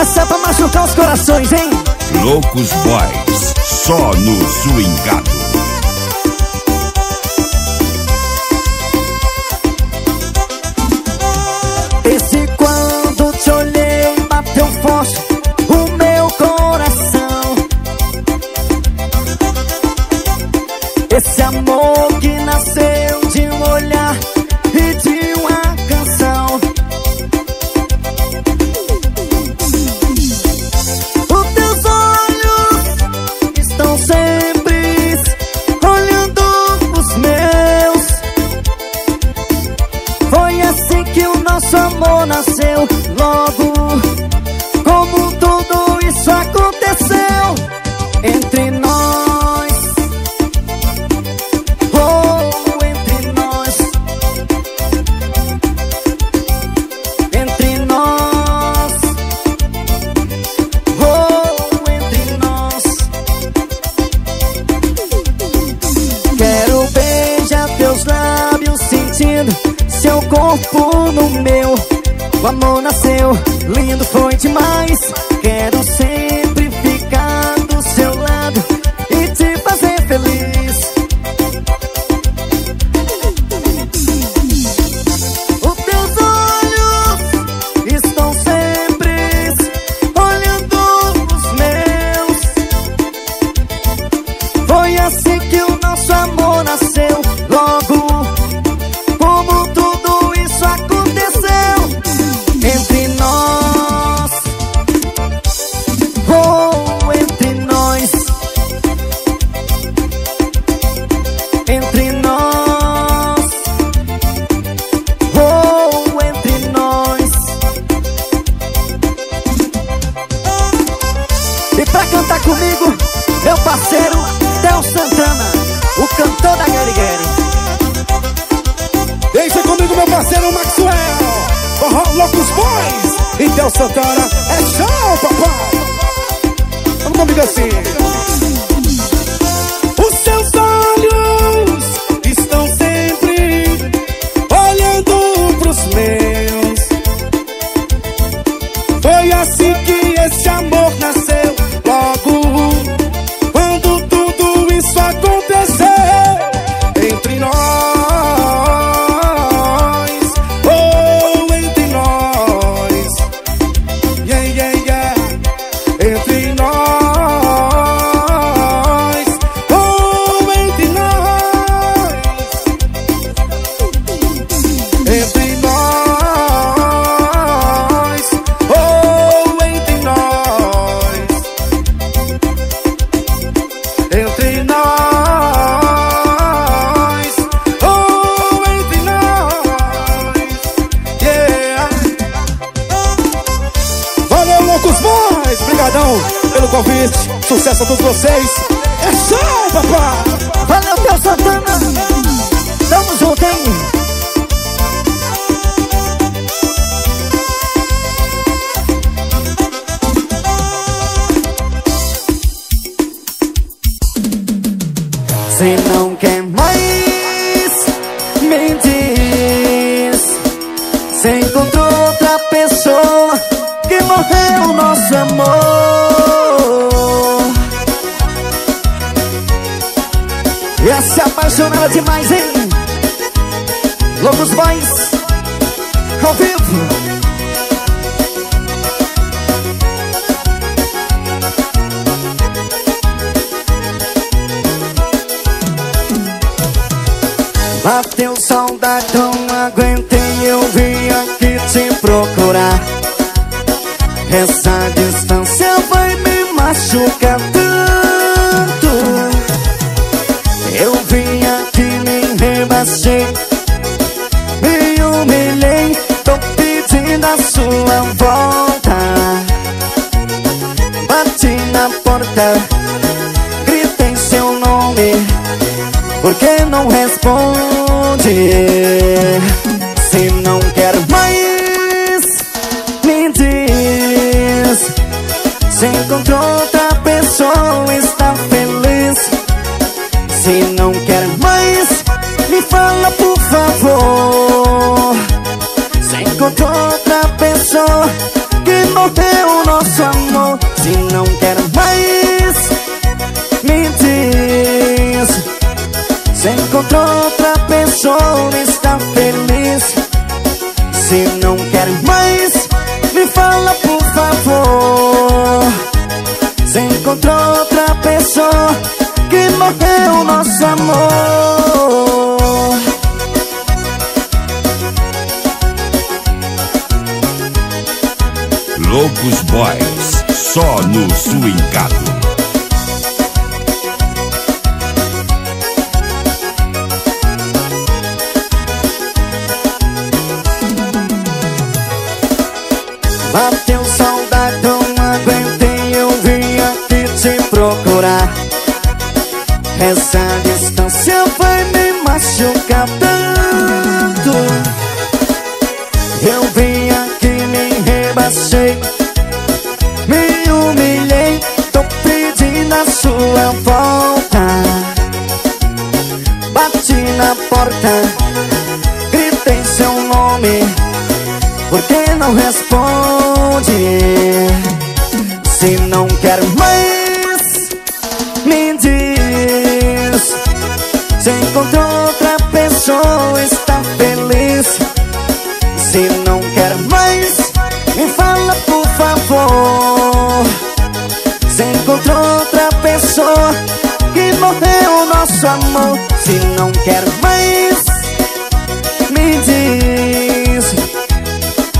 essa pra machucar os corações, hein? Loucos Boys, só no swingado. Desde quando te olhei, bateu forte o meu coração. Esse amor que nasceu de um olhar e de uma canção. Os teus olhos estão sempre olhando os meus. Foi assim que o nosso amor nasceu, logo como tudo isso aconteceu entre nós. Seu corpo no meu, o amor nasceu, lindo foi demais. Quero sempre ficar do seu lado e te fazer feliz. Os teus olhos estão sempre olhando os meus. Foi assim que o nosso amor nasceu, logo entre nós, oh, entre nós. E pra cantar comigo, meu parceiro Theo Santana, o cantor da Guerigueri. Deixa comigo, meu parceiro Maxwell, Loucos Boys e Theo Santana. É show, papai. Vamos comigo assim. Foi assim que esse amor nasceu, logo quando tudo isso aconteceu entre nós, yeah, yeah, yeah. Entre nós, oh, entre nós, entre nós. Entre nós, oh, entre nós, yeah. Valeu, Loucos Boys, brigadão pelo convite, sucesso a todos vocês. É show, papai. Valeu, Theo Santana, tamo junto, hein? Se não quer mais, me diz. Se encontrou outra pessoa que morreu o nosso amor. E se apaixonada demais, hein? Loucos Boys, ao vivo. Bateu saudade, não aguentei, eu vim aqui te procurar. Essa distância vai me machucar tanto. Eu vim aqui, me rebaixei, me humilhei, tô pedindo a sua volta. Bati na porta, gritei seu nome, por que não responde? Se não quer mais, me diz. Se encontrou outra pessoa, está feliz. Se não quer mais, me fala por favor. Se encontrou outra pessoa que morreu o nosso Se encontrou outra pessoa, está feliz. Se não quer mais, me fala por favor. Se encontrou outra pessoa que morreu o nosso amor. Loucos Boys, só no swingado. Bateu saudade, não aguentei, eu vim aqui te procurar. Essa distância vai me machucar tanto. Eu vim aqui, me rebaixei, me humilhei, tô pedindo a sua volta. Bati na porta, gritei seu nome, por que não responde? Se não quero mais, me diz. Se encontrou outra pessoa, está feliz. Se não quero mais, me fala por favor. Se encontrou outra pessoa que morreu o nosso amor. Se não quero mais, me diz.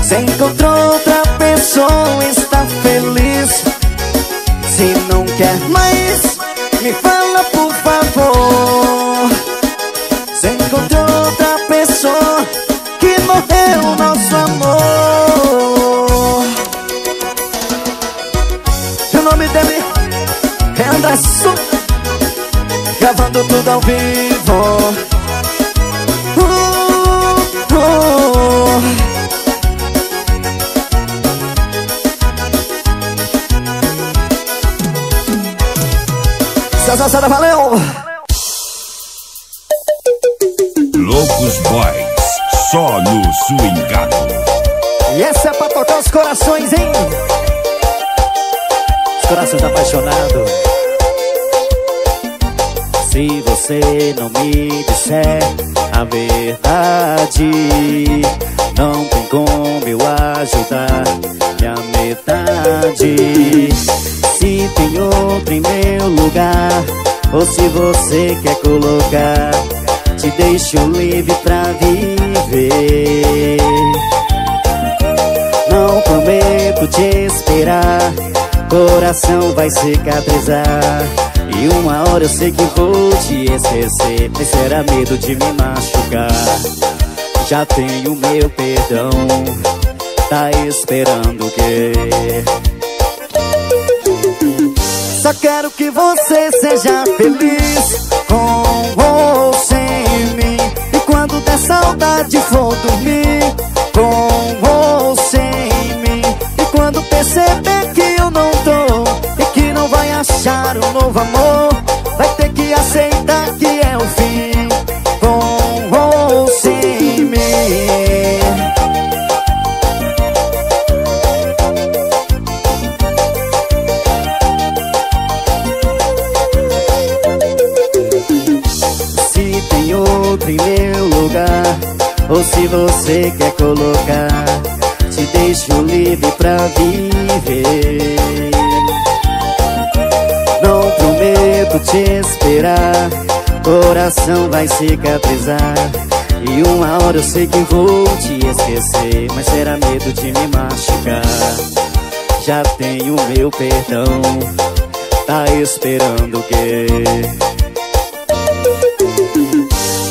Se encontrou outra pessoa, está feliz. Se não quer mais, me fala por favor. Se encontrou outra pessoa que morreu o nosso amor. O nome dele é Anderson, gravando tudo ao vivo. Valeu! Loucos Boys, só no swingado. E essa é pra tocar os corações, hein? Os corações apaixonados. Se você não me disser a verdade, não tem como eu ajudar minha metade. Se tem outro em meu lugar, ou se você quer colocar, te deixo livre pra viver. Não prometo te esperar, coração vai cicatrizar, e uma hora eu sei que vou te esquecer, mas será medo de me machucar. Já tenho meu perdão, tá esperando o quê? Só quero que você seja feliz, com ou sem mim. E quando der saudade vou dormir, com ou sem mim. E quando perceber que eu não tô, e que não vai achar um novo amor, vai ter que aceitar que é o fim, com ou sem mim. Em meu lugar, ou se você quer colocar, te deixo livre pra viver. Não prometo te esperar, coração vai cicatrizar, e uma hora eu sei que vou te esquecer, mas será medo de me machucar. Já tenho meu perdão, tá esperando o quê?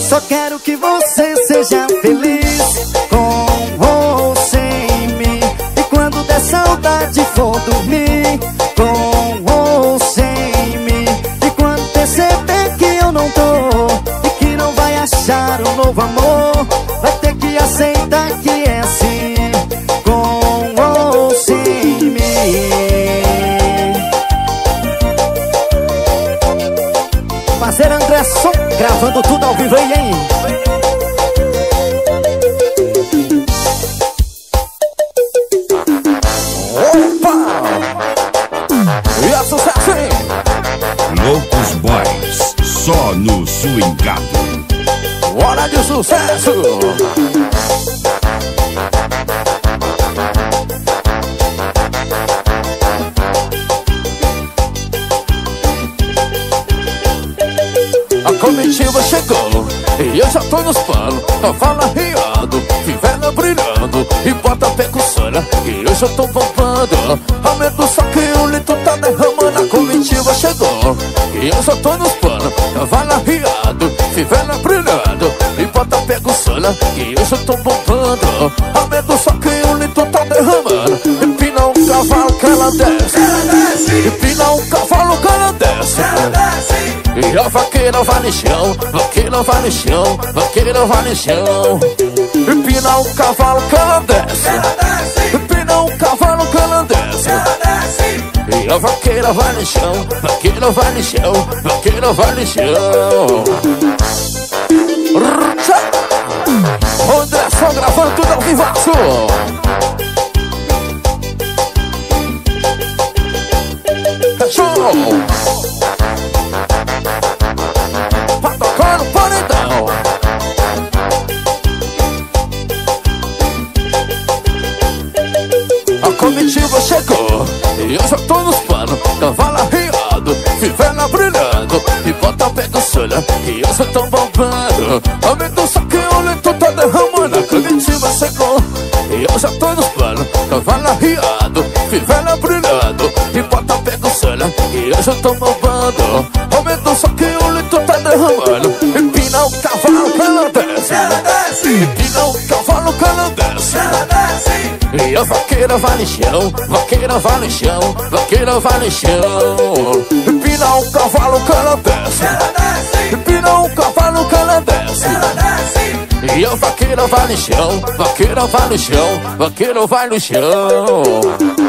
Só quero que você seja feliz, com ou sem mim. E quando der saudade for dormir, com ou sem mim. E quando perceber que eu não tô, e que não vai achar um novo amor, vai ter que aceitar que é assim, com ou sem mim. Parceiro Anderson, gravando tudo ao vivo aí, hein? Opa! E a sucesso, hein? Loucos Boys, só no swingado. Hora de sucesso. A comitiva chegou e eu já tô nos panos. Cavalo arriado, fivela brilhando e bota a percussora e eu já tô bombando. Aumenta o saco e o litro tá derramando. A comitiva chegou e eu já tô nos panos. Cavalo arriado, fivela brilhando e bota a percussora e eu já tô bombando. Aumenta o saco e o litro tá derramando. Empina um cavalo que ela desce. Empina um cavalo que ela desce. E a vaqueira vai no chão, vaqueira vai no chão, vaqueira vai no chão. Empina o cavalo que ela desce. Empina o cavalo que ela desce. E a vaqueira vai no chão, vaqueira vai no chão, vaqueira vai no chão. André só gravando tudo ao vivaço. Show! Comitiva chegou e eu já tô nos panos. Cavalo arriado, fivela brilhando e bota a percussora e eu já tô bombando. Aumenta o saco e o leito tá derramando. A comitiva chegou e eu já tô nos panos. Cavalo arriado, fivela brilhando e bota a percussora e eu já tô bombando. Aumenta o saco e o leito tá derramando. Empina o cavalo que ela desce. Empina o cavalo que ela desce. E a vaqueira vai no chão, vaqueira vai no chão, vaqueira vai no chão. Empina o cavalo que ela desce. Empina o cavalo que ela desce. E a vaqueira vai no chão, vaqueira vai no chão, vaqueiro vai no chão.